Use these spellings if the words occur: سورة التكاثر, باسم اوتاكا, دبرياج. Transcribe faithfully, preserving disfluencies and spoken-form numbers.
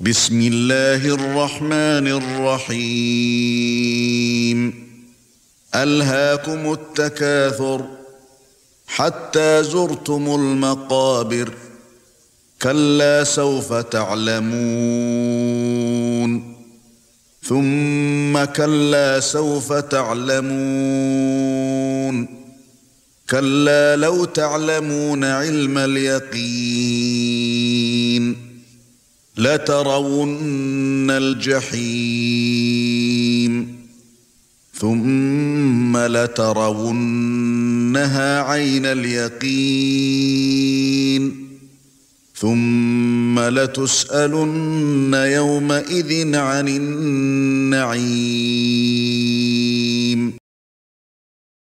بسم الله الرحمن الرحيم ألهاكم التكاثر حتى زرتم المقابر كلا سوف تعلمون ثم كلا سوف تعلمون كلا لو تعلمون علم اليقين لترون الجحيم ثم لترونها عين اليقين ثم لتسألن يومئذ عن النعيم.